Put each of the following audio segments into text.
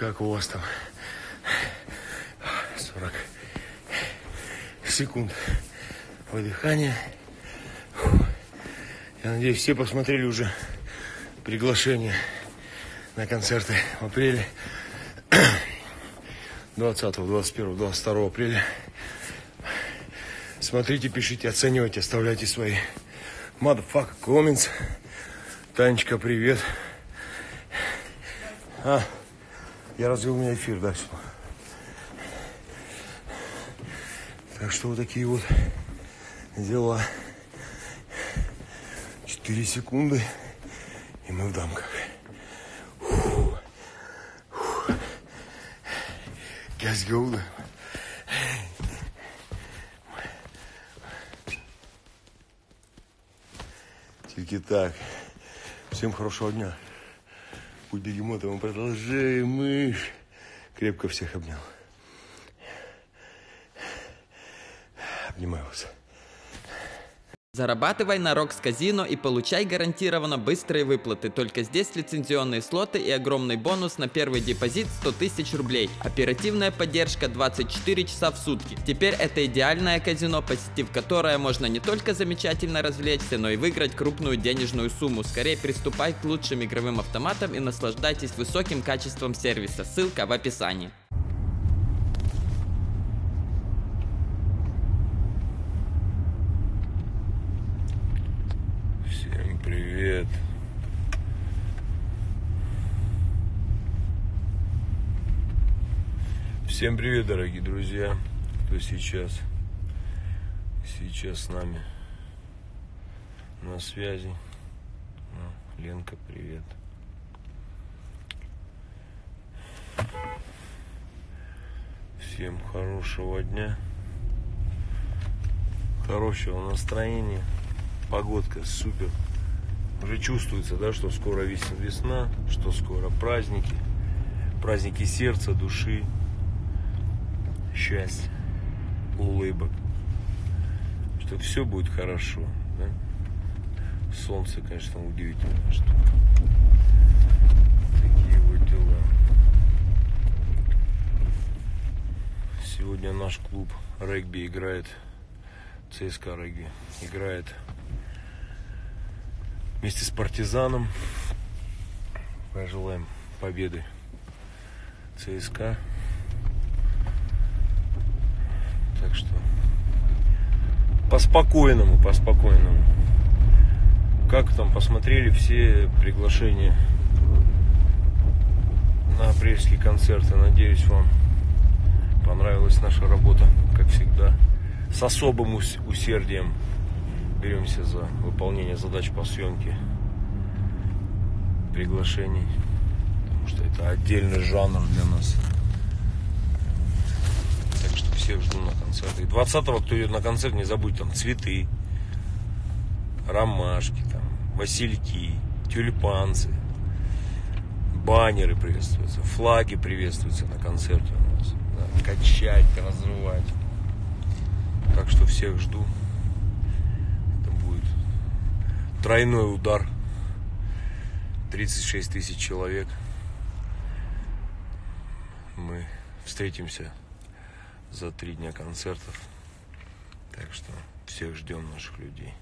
Как у вас там? 40 секунд выдыхания. Я надеюсь, все посмотрели уже приглашение на концерты в апреле. 20, 21, 22 апреля. Смотрите, пишите, оценивайте, оставляйте свои motherfucker comments. Танечка, привет. А, я развел у меня эфир, да, все. Так что вот такие вот дела. 4 секунды, и мы в дамках. Газгольдер. Только так. Всем хорошего дня. Путь бегемота, мы продолжаем. Мышь. Крепко всех обнял. Обнимаю вас. Зарабатывай на Рокс-казино и получай гарантированно быстрые выплаты. Только здесь лицензионные слоты и огромный бонус на первый депозит 100 тысяч рублей. Оперативная поддержка 24 часа в сутки. Теперь это идеальное казино, посетив которое можно не только замечательно развлечься, но и выиграть крупную денежную сумму. Скорее приступай к лучшим игровым автоматам и наслаждайтесь высоким качеством сервиса. Ссылка в описании. Привет. Всем привет, дорогие друзья, кто сейчас с нами на связи. Ленка, привет. Всем хорошего дня, хорошего настроения. Погодка супер. Уже чувствуется, да, что скоро весна, что скоро праздники. Праздники сердца, души, счастья, улыбок. Что все будет хорошо, да? Солнце, конечно, удивительная штука. Такие вот дела. Сегодня наш клуб регби играет, ЦСКА регби играет вместе с партизаном. Пожелаем победы ЦСКА. Так что по-спокойному. Как там посмотрели все приглашения на апрельские концерты? Надеюсь, вам понравилась наша работа, как всегда. С особым усердием беремся за выполнение задач по съемке приглашений, потому что это отдельный жанр для нас. Так что всех жду на концерты. 20-го, кто идет на концерт, не забудь там цветы, ромашки, там, васильки, тюльпанцы, баннеры приветствуются, флаги приветствуются на концерте у нас. Да, качать, разрывать. Так что всех жду. Тройной удар. 36 тысяч человек. Мы встретимся за 3 дня концертов. Так что всех ждем, наших людей.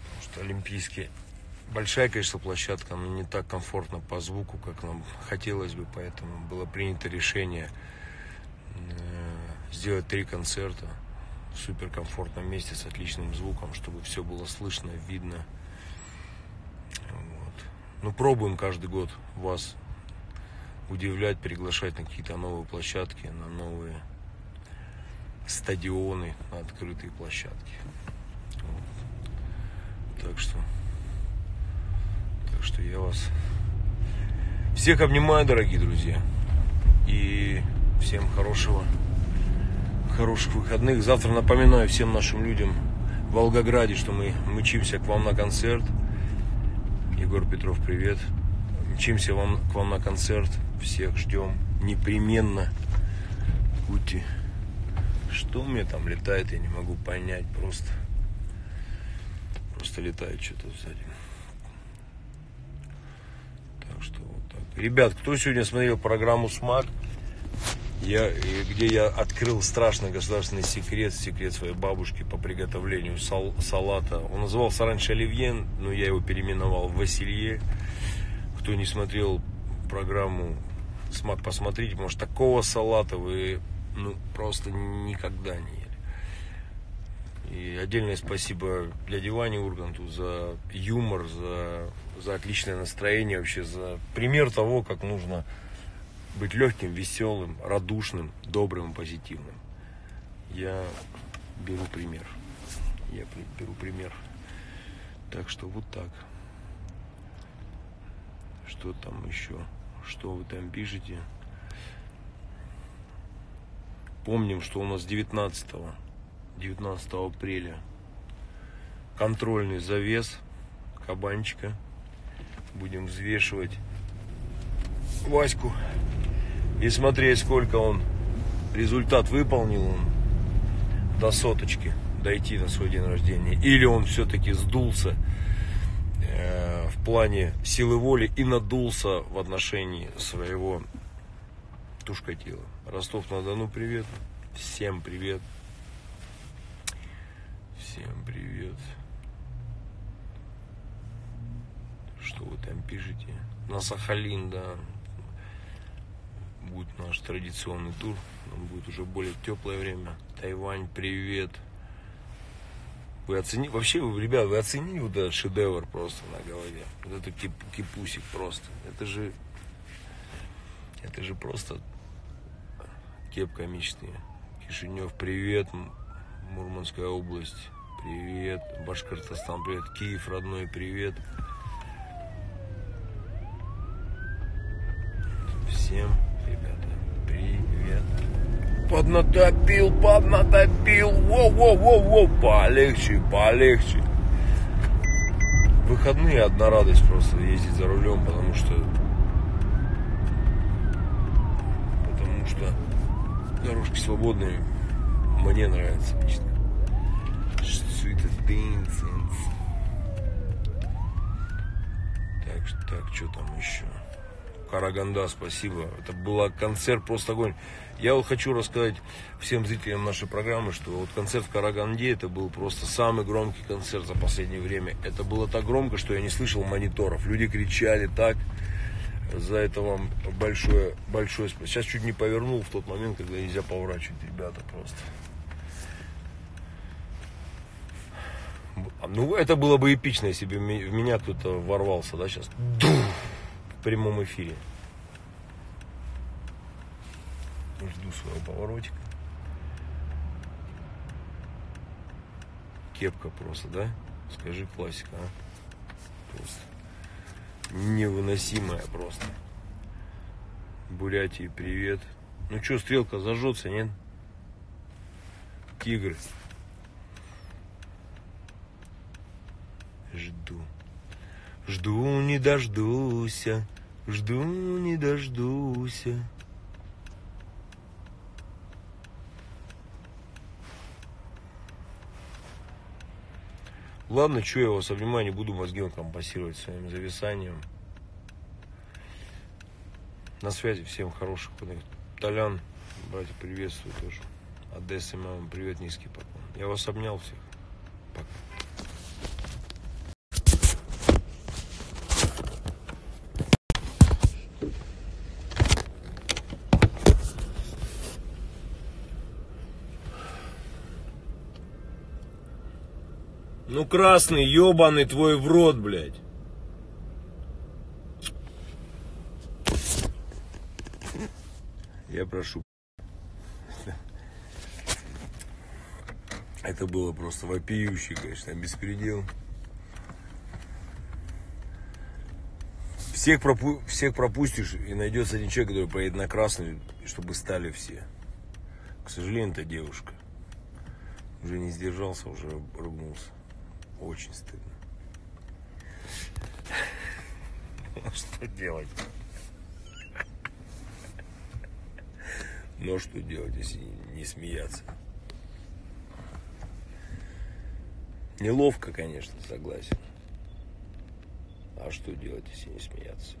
Потому что Олимпийский — большая, конечно, площадка, но не так комфортно по звуку, как нам хотелось бы. Поэтому было принято решение сделать 3 концерта. В суперкомфортном месте с отличным звуком, чтобы все было слышно, видно. Вот. Ну, пробуем каждый год вас удивлять, приглашать на какие-то новые площадки, на новые стадионы, на открытые площадки. Вот. Так что я вас всех обнимаю, дорогие друзья, и всем хороших выходных. Завтра напоминаю всем нашим людям в Волгограде, что мы мчимся к вам на концерт. Егор Петров, привет. Мчимся к вам на концерт. Всех ждем. Непременно. Кути. Что у меня там летает, я не могу понять. Просто летает что-то сзади. Так что вот так. Ребят, кто сегодня смотрел программу «СМАК», где я открыл страшный государственный секрет, секрет своей бабушки по приготовлению салата. Он назывался раньше Оливье, но я его переименовал в Василье. Кто не смотрел программу «СМАК», посмотрите, потому что такого салата вы просто никогда не ели. И отдельное спасибо дяде Ване Урганту за юмор, за отличное настроение, вообще за пример того, как нужно быть легким, веселым, радушным, добрым и позитивным. Я беру пример. Так что вот так. Что там еще? Что вы там пишете? Помним, что у нас 19 апреля контрольный завес кабанчика. Будем взвешивать Ваську и смотреть, сколько он результат выполнил, он до соточки дойти на свой день рождения, или он все-таки сдулся в плане силы воли и надулся в отношении своего тушкотела. Ростов-на-Дону, привет всем, привет. Всем привет. Что вы там пишете? На Сахалин, да. Будет наш традиционный тур. Он будет уже более теплое время. Тайвань, привет. Вы оценили, вообще, ребят, вы оценили вот этот шедевр просто на голове. Вот это кипусик просто. Это же просто кепка мечты. Кишинев, привет. Мурманская область, привет. Башкортостан, привет. Киев, родной, привет. Всем, ребята, привет. Поднатопил. Воу. Полегче. Выходные одна радость просто ездить за рулем, потому что дорожки свободные. Мне нравится лично. Так, что там еще? Караганда, спасибо. Это был концерт просто огонь. Я вот хочу рассказать всем зрителям нашей программы, что вот концерт в Караганде, это был просто самый громкий концерт за последнее время. Это было так громко, что я не слышал мониторов. Люди кричали так. За это вам большое спасибо. Сейчас чуть не повернул в тот момент, когда нельзя поворачивать, ребята, просто. Это было бы эпично, если бы в меня кто-то ворвался, да, сейчас. В прямом эфире. Жду своего поворотика. Кепка просто, да? Скажи, классика, а? Просто. Невыносимая просто. Бурятии, привет. Ну что, стрелка зажжется, нет? Тигр. Жду, не дождуся. Ладно, что я вас обнимаю, не буду мозги компенсировать своим зависанием. На связи, всем хороших выходных. Толян, братья, приветствую тоже. Одесса, мама, привет, низкий поклон. Я вас обнял всех. Пока. Ну, красный, ёбаный твой в рот, блядь. Я прошу. Это было просто вопиющий, конечно, беспредел. Всех пропустишь, и найдется один человек, который поедет на красный, чтобы стали все. К сожалению, это девушка. Уже не сдержался, уже ругнулся. Очень стыдно. Что делать? Но что делать, если не смеяться? Неловко, конечно, согласен. А что делать, если не смеяться?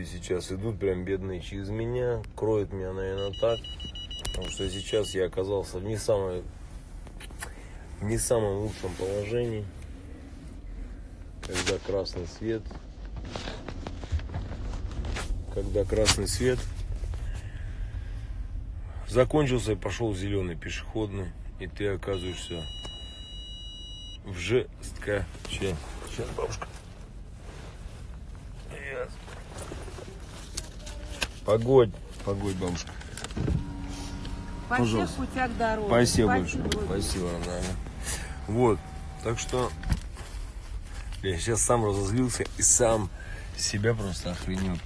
люди сейчас идут, прям бедные, через меня. Кроют меня, наверное, так. Потому что сейчас я оказался в не самом лучшем положении. Когда красный свет закончился и пошел зеленый пешеходный, и ты оказываешься в жесткаче. Сейчас, бабушка. Yes. Погодь, бабушка. Пожалуйста. Путях дорог. Спасибо большое. Спасибо, Розалия. Вот, так что я сейчас сам разозлился и сам себя просто охренел.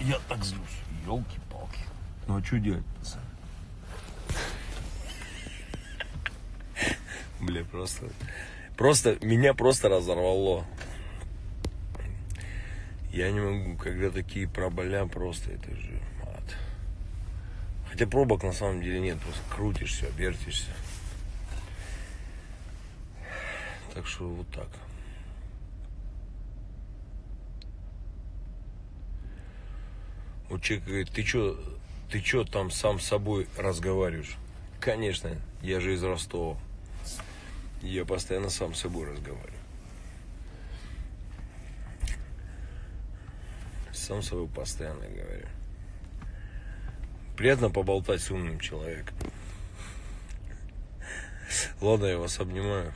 Я так злюсь, елки-палки. Ну а что делать-то? Бля, просто меня просто разорвало. Я не могу, когда такие проболя, просто это же мат. Хотя пробок на самом деле нет, просто крутишься, вертишься. Так что вот так. Вот человек говорит, ты чё там сам с собой разговариваешь? Конечно, я же из Ростова. Я постоянно сам с собой разговариваю. Сам с собой постоянно говорю. Приятно поболтать с умным человеком. Ладно, я вас обнимаю.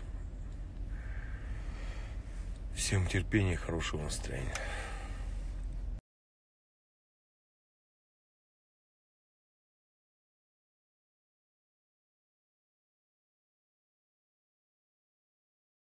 Всем терпения и хорошего настроения.